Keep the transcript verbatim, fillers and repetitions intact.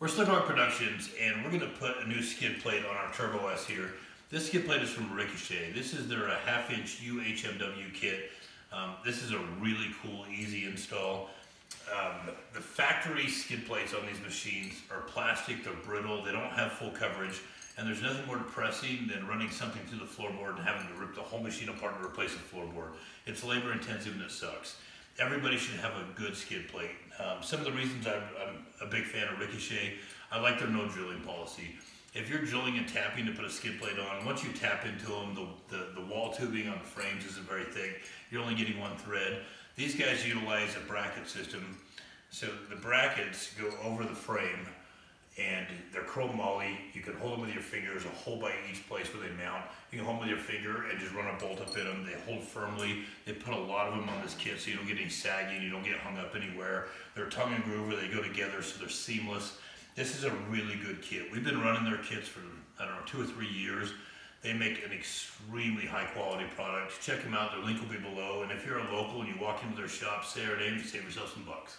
We're SlikRok Productions, and we're going to put a new skid plate on our Turbo S here. This skid plate is from Ricochet. This is their half-inch U H M W kit. Um, this is a really cool, easy install. Um, the factory skid plates on these machines are plastic, they're brittle, they don't have full coverage, and there's nothing more depressing than running something through the floorboard and having to rip the whole machine apart and replace the floorboard. It's labor-intensive and it sucks. Everybody should have a good skid plate. Um, some of the reasons I'm, I'm a big fan of Ricochet, I like their no drilling policy. If you're drilling and tapping to put a skid plate on, once you tap into them, the, the, the wall tubing on the frames isn't very thick. You're only getting one thread. These guys utilize a bracket system. So the brackets go over the frame and they're chromoly. You can hold them with your fingers, a hole by each place where they mount. You can hold them with your finger and just run a bolt up in them. They hold firmly. They put a lot of them on this kit so you don't get any sagging, you don't get hung up anywhere. They're tongue and groove, they go together so they're seamless. This is a really good kit. We've been running their kits for, I don't know, two or three years. They make an extremely high quality product. Check them out, their link will be below. And if you're a local and you walk into their shop, Saturday, and save yourself some bucks.